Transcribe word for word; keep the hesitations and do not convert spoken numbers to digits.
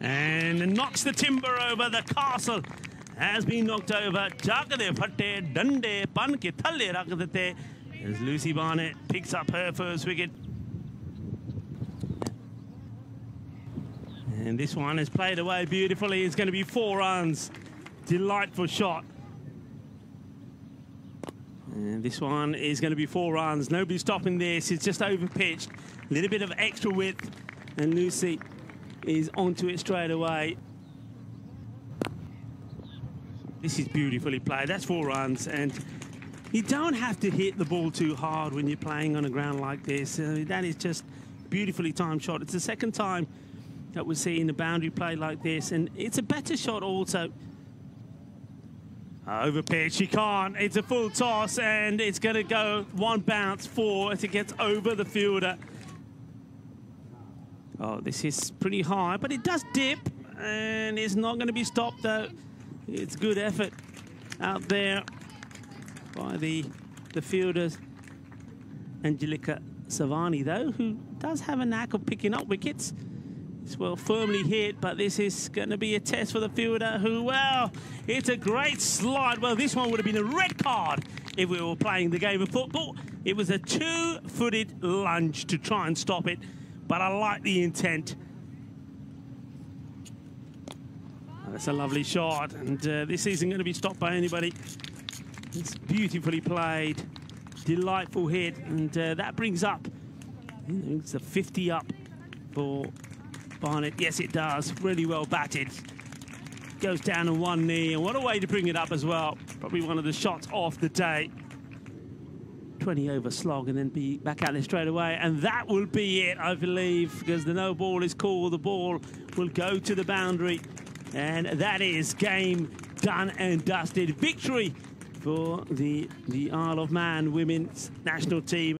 and knocks the timber over. The castle has been knocked over. Chakade phatte dande pan ke thalle rakh dete as Lucy Barnett picks up her first wicket. And this one is played away beautifully. It's going to be four runs. Delightful shot. And this one is going to be four runs. Nobody's stopping this. It's just over pitched. A little bit of extra width. And Lucy is onto it straight away. This is beautifully played. That's four runs. And you don't have to hit the ball too hard when you're playing on a ground like this. Uh, that is just beautifully timed shot. It's the second time that we're seeing the boundary play like this, and it's a better shot also. Over pitch, she can't. It's a full toss, and it's going to go one bounce, four, as it gets over the fielder. Oh, this is pretty high, but it does dip, and it's not going to be stopped, though. It's good effort out there by the, the fielders. Angelica Savani, though, who does have a knack of picking up wickets. Well, firmly hit, but this is going to be a test for the fielder who, well, it's a great slide. Well, this one would have been a red card if we were playing the game of football. It was a two-footed lunge to try and stop it, but I like the intent. Oh, that's a lovely shot, and uh, this isn't going to be stopped by anybody. It's beautifully played, delightful hit, and uh, that brings up, it's a fifty up for Barnett. Yes, it does. Really well batted. Goes down on one knee, and what a way to bring it up as well. Probably one of the shots off the day. twenty over slog, and then be back out there straight away. And that will be it, I believe, because the no ball is called. The ball will go to the boundary. And that is game done and dusted. Victory for the, the Isle of Man women's national team.